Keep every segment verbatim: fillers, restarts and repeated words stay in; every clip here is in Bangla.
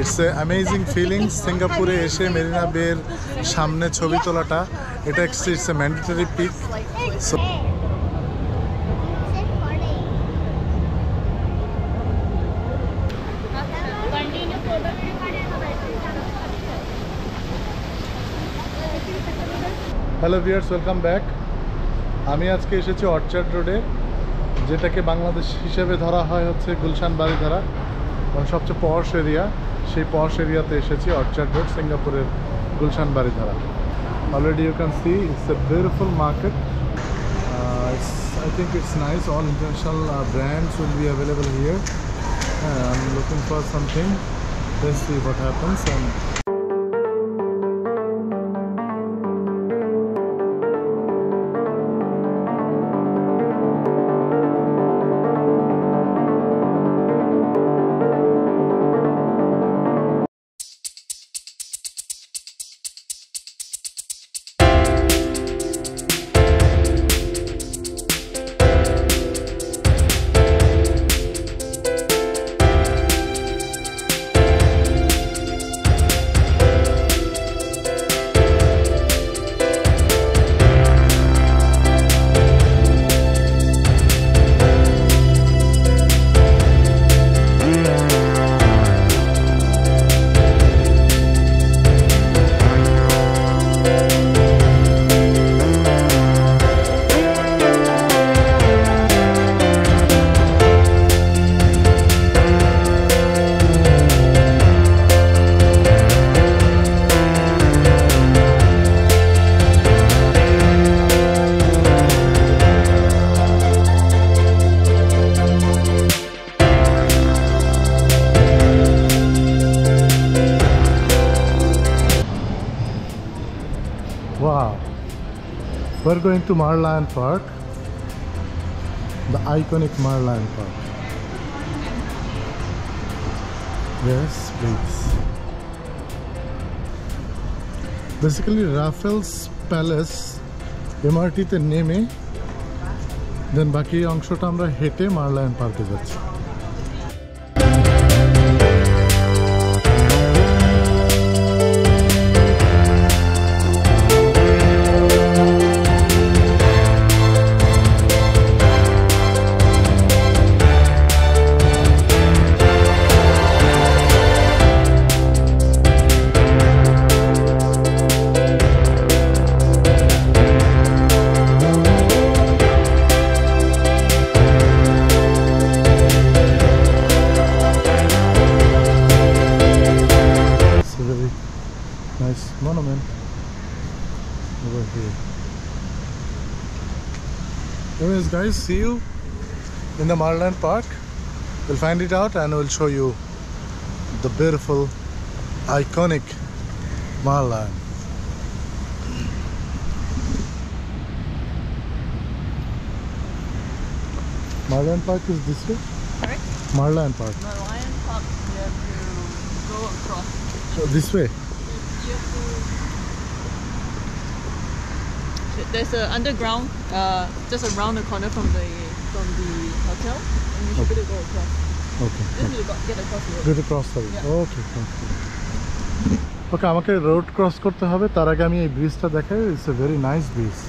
It's an amazing feeling. Singapore eshe Marina Bay সামনে ছবি তোলাটা এটা it's a mandatory pic. So hello viewers, welcome back. আমি আজকে এসেছি অর্চার্ড রোডে, যেটাকে বাংলাদেশ হিসেবে ধরা হয় হচ্ছে গুলশান বাড়ি ধরা এবং সবচেয়ে পশ এরিয়া, সেই পশ এরিয়াতে এসেছি অর্চার্ড রোড সিঙ্গাপুরের গুলশান বাড়ি ধরা। Already you can see it's a beautiful market, it's I think it's nice, all international brands will be available here. I am looking for something, let's see what happens. We're going to Merlion Park, the iconic Merlion Park. Yes, please. Basically, Raffles Palace, M R T te neme, then baki ongsho ta amra hete Merlion Park e jacchi. Monument over here. Anyways guys, see you in the Merlion Park. We'll find it out and we'll show you the beautiful iconic Merlion. Merlion Park is this way? Sorry? Merlion Park. Merlion Park, you have to go across. So this way? There's an underground, uh, just around the corner from the from the hotel, and you should be able to go across. Okay. This will get across the road. Get across the road. Yeah. Okay. Okay. Okay. আমাকে road cross করতে হবে তার আগে আমি এই bridge টা দেখাই। It's a very nice bridge.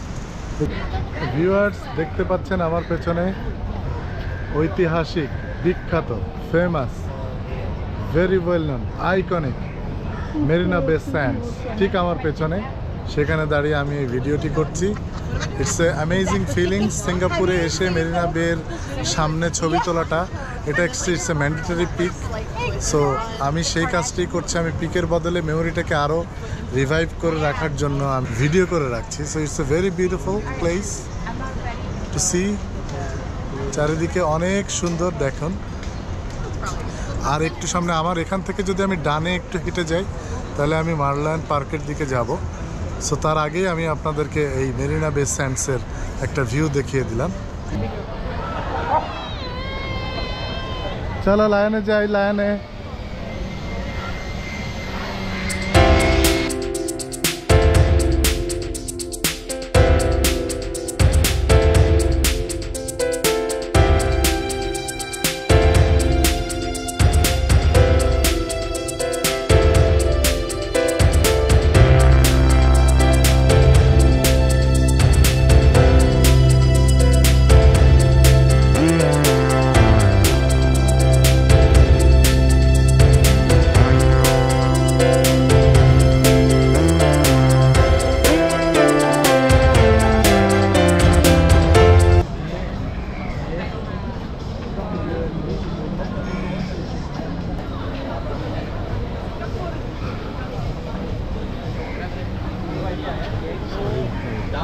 Viewers, দেখতে পাচ্ছেন আমার পেছনে ঐতিহাসিক, বিখ্যাত, famous, very well known, iconic Marina Bay Sands. ঠিক আমার পেছনে সেখানে দাঁড়িয়ে আমি এই ভিডিওটি করছি। It's a amazing feeling. সিঙ্গাপুরে এসে মেরিনা বের সামনে ছবি তোলাটা এটা it's a mandatory pic. So আমি সেই কাজটি করছি, আমি পিকের বদলে মেমোরিটাকে আরও রিভাইভ করে রাখার জন্য আমি ভিডিও করে রাখছি। So it's a very beautiful place to see. চারিদিকে অনেক সুন্দর দেখুন। আর একটু সামনে আমার এখান থেকে যদি আমি ডানে একটু হেঁটে যাই তাহলে আমি মার্লায়ন পার্কের দিকে যাব। সো তার আগেই আমি আপনাদেরকে এই মেরিনা বে স্যান্ডসের একটা ভিউ দেখিয়ে দিলাম। চলো লায়নে যাই, লায়নে।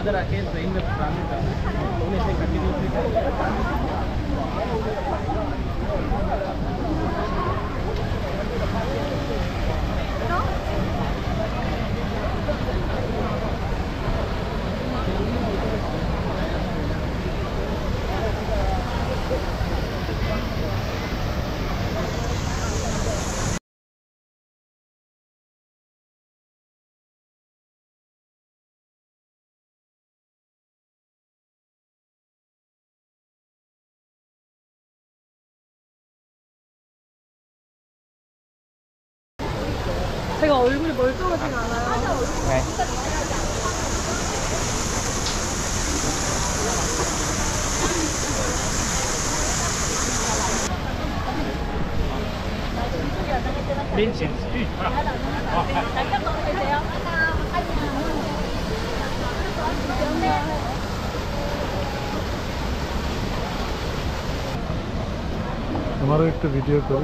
brother Rakesh playing the 제가 얼굴이 멀쩡하진 않아요. 네. 민신 씨. 남편분 계세요? हमारा एक वीडियो करो